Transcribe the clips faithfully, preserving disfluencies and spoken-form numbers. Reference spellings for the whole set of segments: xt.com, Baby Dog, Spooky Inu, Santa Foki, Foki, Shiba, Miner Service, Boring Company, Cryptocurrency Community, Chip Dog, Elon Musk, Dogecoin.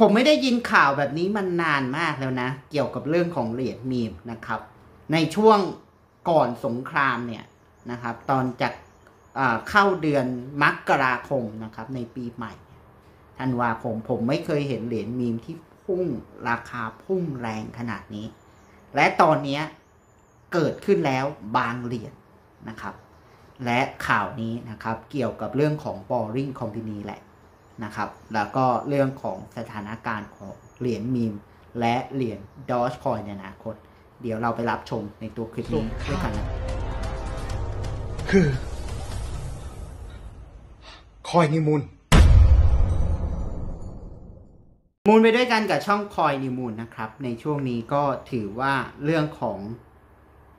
ผมไม่ได้ยินข่าวแบบนี้มันนานมากแล้วนะเกี่ยวกับเรื่องของเหรียญมีมนะครับในช่วงก่อนสงครามเนี่ยนะครับตอนจากเข้าเดือนมกราคมนะครับในปีใหม่ธันวาคมผมไม่เคยเห็นเหรียญมีมที่พุ่งราคาพุ่งแรงขนาดนี้และตอนนี้เกิดขึ้นแล้วบางเหรียญ น, นะครับและข่าวนี้นะครับเกี่ยวกับเรื่องของ Boring Company แหละนะครับแล้วก็เรื่องของสถานการณ์ของเหรียญมีมและเหรียญ Dogecoin ในอนาคตเดี๋ยวเราไปรับชมในตัวคลิปนี้ด้วยกันนะคือคอยนิมูลมูลไปด้วยกันกับช่องคอยนิมูลนะครับในช่วงนี้ก็ถือว่าเรื่องของ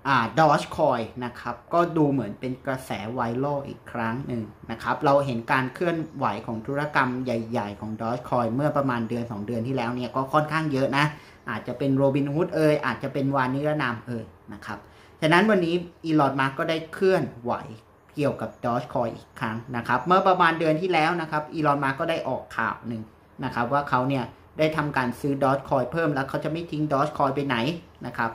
อ่า Dogecoin นะครับก็ดูเหมือนเป็นกระแสไวรัลอีกครั้งหนึ่งนะครับเราเห็นการเคลื่อนไหวของธุรกรรมใหญ่ๆของ Dogecoin เมื่อประมาณเดือนสองเดือนที่แล้วเนี่ยก็ค่อนข้างเยอะนะอาจจะเป็นโรบินฮูดเอ่ยอาจจะเป็นวานิรนามเอ่ยนะครับฉะนั้นวันนี้อีลอนมัสก์ก็ได้เคลื่อนไหวเกี่ยวกับ Dogecoin อีกครั้งนะครับเมื่อประมาณเดือนที่แล้วนะครับอีลอนมัสก์ก็ได้ออกข่าวหนึ่งนะครับว่าเขาเนี่ยได้ทำการซื้อ Dogecoin เพิ่มแล้วเขาจะไม่ทิ้ง Dogecoin ไปไหนนะครับ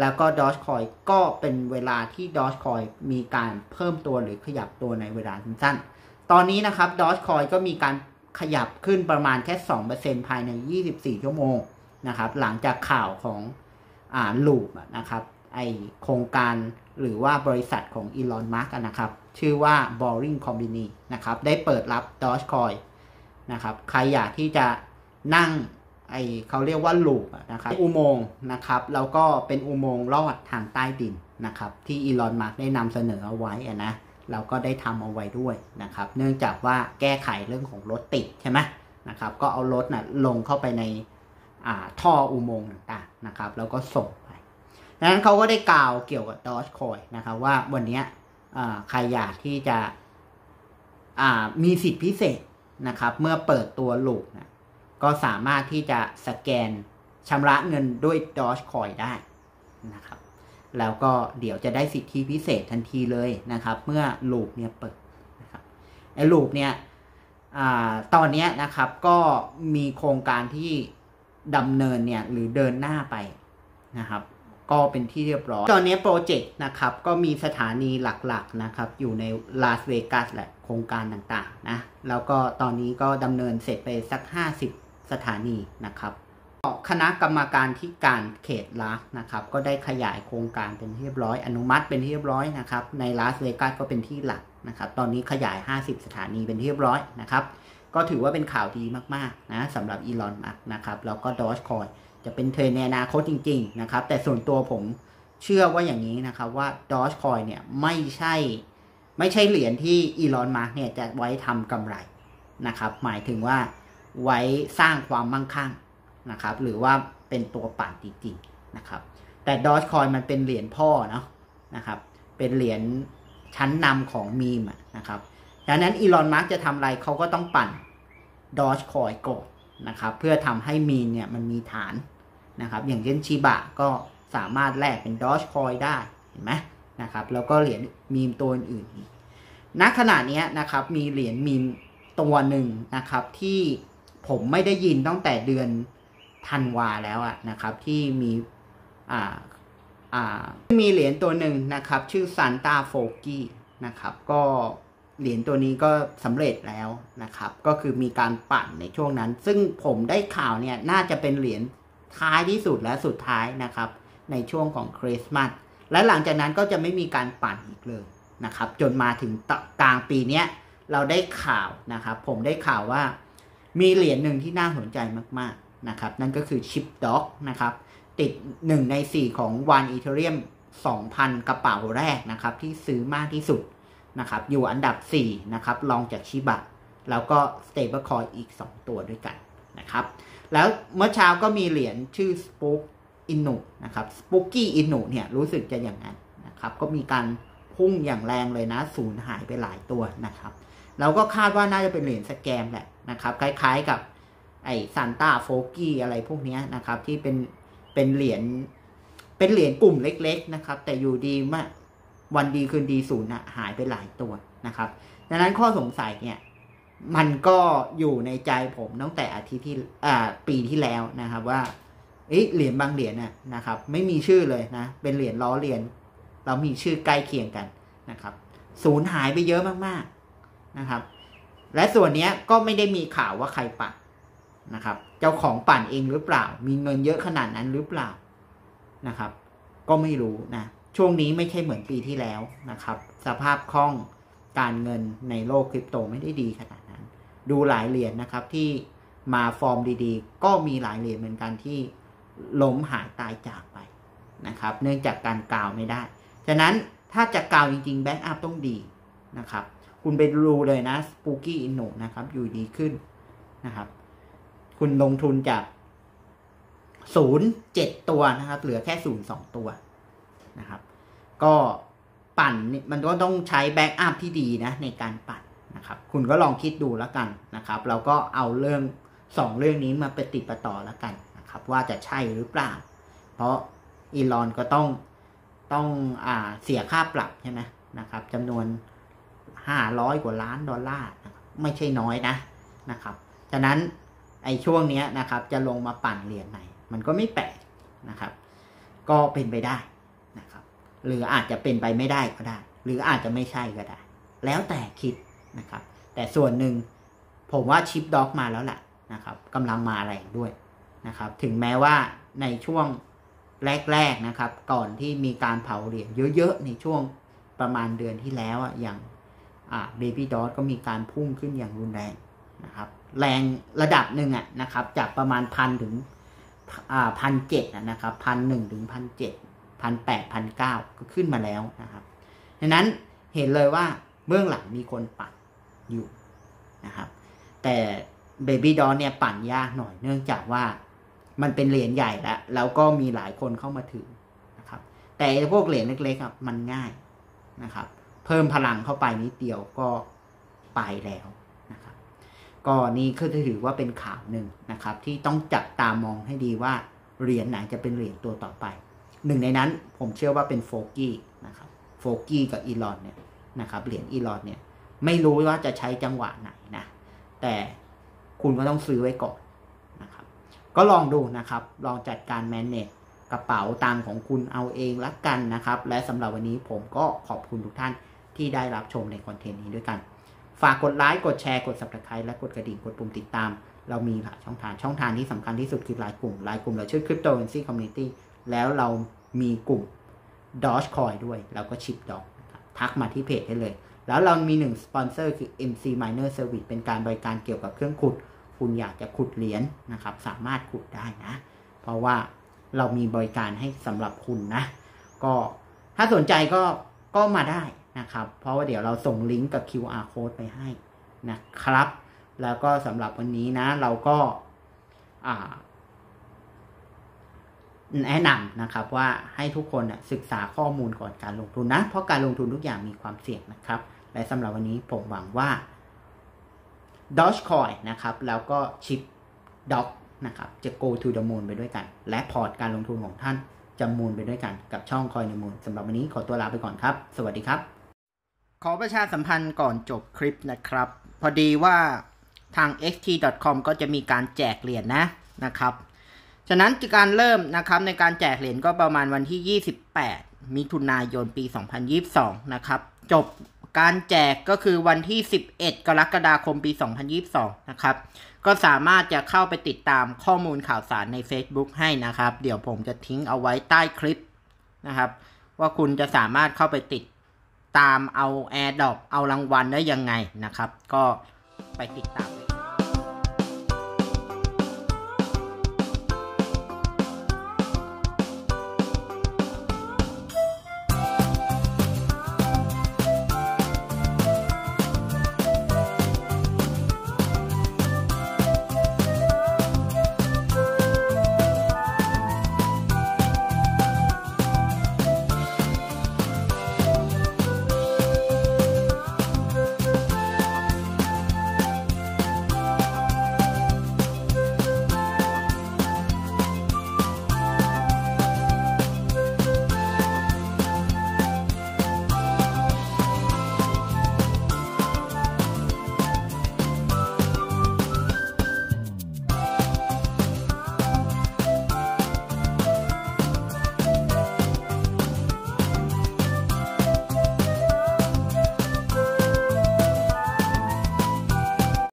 แล้วก็ Dogecoin ก็เป็นเวลาที่ Dogecoin มีการเพิ่มตัวหรือขยับตัวในเวลาสั้นๆตอนนี้นะครับ Dogecoin ก็มีการขยับขึ้นประมาณแค่ สองเปอร์เซ็นต์ ภายในยี่สิบสี่ชั่วโมงนะครับหลังจากข่าวของอ่าลูปนะครับไอโครงการหรือว่าบริษัทของอีลอนมัสก์นะครับชื่อว่า Boring Company นะครับได้เปิดรับ Dogecoin นะครับใครอยากที่จะนั่งไอเขาเรียกว่าลูปนะครับอุโมงค์นะครับแล้วก็เป็นอุโมงค์ลอดทางใต้ดินนะครับที่อีลอนมัสก์ได้นำเสนอเอาไว้นะเราก็ได้ทำเอาไว้ด้วยนะครับเนื่องจากว่าแก้ไขเรื่องของรถติดใช่ไหมนะครับก็เอารถนะลงเข้าไปในท่ออุโมงค์ต่างๆนะครับแล้วก็ส่งไปดังนั้นเขาก็ได้กล่าวเกี่ยวกับ Dogecoin นะครับว่าวันนี้ใครอยากที่จะมีสิทธิพิเศษนะครับเมื่อเปิดตัวลูปนะก็สามารถที่จะสแกนชำระเงินด้วย Dogecoin ได้นะครับแล้วก็เดี๋ยวจะได้สิทธิพิเศษทันทีเลยนะครับเมื่อลูปเนี่ยเปิดนะครับไอ้ลูปเนี่ยตอนนี้นะครับก็มีโครงการที่ดำเนินเนี่ยหรือเดินหน้าไปนะครับก็เป็นที่เรียบร้อยตอนนี้โปรเจกต์นะครับก็มีสถานีหลักๆนะครับอยู่ในลาสเวกัสแหละโครงการต่างๆนะแล้วก็ตอนนี้ก็ดำเนินเสร็จไปสักห้าสิบสถานีนะครับคณะกรรมการที่การเขตลาสนะครับก็ได้ขยายโครงการเป็นที่เรียบร้อยอนุมัติเป็นที่เรียบร้อยนะครับในลาสเวกัสก็เป็นที่หลักนะครับตอนนี้ขยายห้าสิบสถานีเป็นที่เรียบร้อยนะครับก็ถือว่าเป็นข่าวดีมากๆนะสำหรับอีลอนมัสก์นะครับแล้วก็ Dogecoin จะเป็นเทรนด์ในอนาคตจริงๆนะครับแต่ส่วนตัวผมเชื่อว่าอย่างนี้นะครับว่า Dogecoin เนี่ยไม่ใช่ไม่ใช่เหรียญที่อีลอนมัสก์เนี่ยจะไว้ทำกำไรนะครับหมายถึงว่าไว้สร้างความมั่งคั่งนะครับหรือว่าเป็นตัวปั่นจริงๆนะครับแต่ Dogecoin มันเป็นเหรียญพ่อเนาะนะครับเป็นเหรียญชั้นนำของมีมนะครับดังนั้นอีลอนมัสก์จะทำอะไรเขาก็ต้องปั่น Dogecoin ก่อนนะครับเพื่อทำให้มีมเนี่ยมันมีฐานนะครับอย่างเช่นชิบะก็สามารถแลกเป็น Dogecoin ได้เห็นไหมนะครับแล้วก็เหรียญมีมตัวอื่นอีกณขณะนี้นะครับมีเหรียญมีมตัวหนึ่งนะครับที่ผมไม่ได้ยินตั้งแต่เดือนธันวาแล้วอะนะครับที่มีอ่าอ่ามีเหรียญตัวหนึ่งนะครับชื่อซันต้าโฟกี้นะครับก็เหรียญตัวนี้ก็สำเร็จแล้วนะครับก็คือมีการปั่นในช่วงนั้นซึ่งผมได้ข่าวเนี่ยน่าจะเป็นเหรียญท้ายที่สุดและสุดท้ายนะครับในช่วงของคริสต์มาสและหลังจากนั้นก็จะไม่มีการปั่นอีกเลยนะครับจนมาถึงกลางปีเนี้ยเราได้ข่าวนะครับผมได้ข่าวว่ามีเหรียญหนึ่งที่น่าสนใจมากๆนะครับนั่นก็คือชิปด็อกนะครับติดหนึ่งในสี่ของวันอีเทเรียม สองพัน กระเป๋าแรกนะครับที่ซื้อมากที่สุดนะครับอยู่อันดับสี่นะครับรองจากชิบะแล้วก็ Stablecoin อีกสองตัวด้วยกันนะครับแล้วเมื่อเช้าก็มีเหรียญชื่อ Spook Inu นะครับ Spooky Inu เนี่ยรู้สึกจะอย่างนั้นนะครับก็มีการพุ่งอย่างแรงเลยนะสูญหายไปหลายตัวนะครับเราก็คาดว่าน่าจะเป็นเหรียญสแกมแหละนะครับคล้ายๆกับไอ้ซันต้าโฟกี้อะไรพวกนี้นะครับที่เป็นเป็นเหรียญเป็นเหรียญกลุ่มเล็กๆนะครับแต่อยู่ดีมากวันดีคืนดีศูนย์หายไปหลายตัวนะครับดังนั้นข้อสงสัยเนี่ย มันก็อยู่ในใจผมตั้งแต่อาทิตย์ที่ปีที่แล้วนะครับว่าเหรียญบางเหรียญน่ะนะครับไม่มีชื่อเลยนะเป็นเหรียญล้อเลียนเรามีชื่อใกล้เคียงกันนะครับสูญหายไปเยอะมากๆนะครับและส่วนนี้ก็ไม่ได้มีข่าวว่าใครปั่นนะครับเจ้าของปั่นเองหรือเปล่ามีเงินเยอะขนาดนั้นหรือเปล่านะครับก็ไม่รู้นะช่วงนี้ไม่ใช่เหมือนปีที่แล้วนะครับสภาพคล่องการเงินในโลกคริปโตไม่ได้ดีขนาดนั้นดูหลายเหรียญ นะครับที่มาฟอร์มดีๆก็มีหลายเหรียญเหมือนกันที่ล้มหายตายจากไปนะครับเนื่องจากการกล่าวไม่ได้ฉะนั้นถ้าจะกล่าวจริงๆแบ็กอัพต้องดีนะครับคุณไปดูเลยนะสปูกี้อินโนนะครับอยู่ดีขึ้นนะครับคุณลงทุนจากศูนย์เจ็ดตัวนะครับเหลือแค่ศูนย์สองตัวนะครับก็ปั่นมันก็ต้องใช้แบ็กอัพที่ดีนะในการปั่นนะครับคุณก็ลองคิดดูแล้วกันนะครับเราก็เอาเรื่องสองเรื่องนี้มาประติดประต่อแล้วกันนะครับว่าจะใช่หรือเปล่าเพราะอีลอนก็ต้องต้องอ่าเสียค่าปรับใช่ไหมนะครับจำนวนห้าร้อยกว่าล้านดอลลาร์ไม่ใช่น้อยนะนะครับฉะนั้นไอ้ช่วงนี้นะครับจะลงมาปั่นเหรียญไหนมันก็ไม่แปลกนะครับก็เป็นไปได้นะครับหรืออาจจะเป็นไปไม่ได้ก็ได้หรืออาจจะไม่ใช่ก็ได้แล้วแต่คิดนะครับแต่ส่วนหนึ่งผมว่าชิปด็อกมาแล้วแหละนะครับกำลังมาแรงด้วยนะครับถึงแม้ว่าในช่วงแรกๆนะครับก่อนที่มีการเผาเหรียญเยอะๆในช่วงประมาณเดือนที่แล้วอย่างBaby Dog ก็มีการพุ่งขึ้นอย่างรุนแรงนะครับแรงระดับหนึ่งอ่ะนะครับจากประมาณพันถึงพันเจ็ดนะครับพันหนึ่งถึงพันเจ็ดพันแปดพันเก้าก็ขึ้นมาแล้วนะครับดังนั้นเห็นเลยว่าเบื้องหลังมีคนปั่นอยู่นะครับแต่ Baby Dog เนี่ยปั่นยากหน่อยเนื่องจากว่ามันเป็นเหรียญใหญ่แล้วแล้วก็มีหลายคนเข้ามาถือนะครับแต่พวกเหรียญเล็กๆอ่ะมันง่ายนะครับเพิ่มพลังเข้าไปนิดเดียวก็ไปแล้วนะครับก็นี่ก็ถือว่าเป็นข่าวหนึ่งนะครับที่ต้องจับตามองให้ดีว่าเหรียญไหนจะเป็นเหรียญตัวต่อไปหนึ่งในนั้นผมเชื่อว่าเป็นโฟกี้นะครับโฟกี้กับอีลอนเนี่ยนะครับเหรียญอีลอนเนี่ยไม่รู้ว่าจะใช้จังหวะไหนนะแต่คุณก็ต้องซื้อไว้ก่อนนะครับก็ลองดูนะครับลองจัดการแมนเนจกระเป๋าตังของคุณเอาเองละกันนะครับและสำหรับวันนี้ผมก็ขอบคุณทุกท่านที่ได้รับชมในคอนเทนต์นี้ด้วยกันฝากกดไลค์กดแชร์กด Subscribe และกดกระดิ่งกดปุ่มติดตามเรามีหลายช่องทางช่องทางที่สำคัญที่สุดคือไลน์กลุ่มไลน์กลุ่มเราชื่อ Cryptocurrency Community แล้วเรามีกลุ่ม Dogecoin ด้วยแล้วก็ Chipdog ทักมาที่เพจได้เลยแล้วเรามีหนึ่งสปอนเซอร์คือ เอ็ม ซี Miner Service เป็นการบริการเกี่ยวกับเครื่องขุดคุณอยากจะขุดเหรียญ น, นะครับสามารถขุดได้นะเพราะว่าเรามีบริการให้สำหรับคุณนะก็ถ้าสนใจก็ก็มาได้นะครับเพราะว่าเดี๋ยวเราส่งลิงก์กับ คิว อาร์ Code ไปให้นะครับแล้วก็สำหรับวันนี้นะเราก็แนะนำนะครับว่าให้ทุกคนศึกษาข้อมูลก่อนการลงทุนนะเพราะการลงทุนทุกอย่างมีความเสี่ยงนะครับและสำหรับวันนี้ผมหวังว่า Dogecoin นะครับแล้วก็ Chipdog นะครับจะ go to the moon ไปด้วยกันและพอร์ตการลงทุนของท่านจำมูลไปด้วยกันกับช่องคอยในมูลสำหรับวันนี้ขอตัวลาไปก่อนครับสวัสดีครับขอประชาสัมพันธ์ก่อนจบคลิปนะครับพอดีว่าทาง เอ็กซ์ ที ดอท คอม ก็จะมีการแจกเหรียญ นะนะครับฉะนั้นการเริ่มนะครับในการแจกเหรียญก็ประมาณวันที่ยี่สิบแปดมิถุนายนปีสองพันยี่สิบสองนะครับจบการแจกก็คือวันที่สิบเอ็ดกรกฎาคมปีสองพันยี่สิบสองนะครับก็สามารถจะเข้าไปติดตามข้อมูลข่าวสารใน Facebook ให้นะครับเดี๋ยวผมจะทิ้งเอาไว้ใต้คลิปนะครับว่าคุณจะสามารถเข้าไปติดตามเอา AirDrop เอารางวัลได้ยังไงนะครับก็ไปติดตาม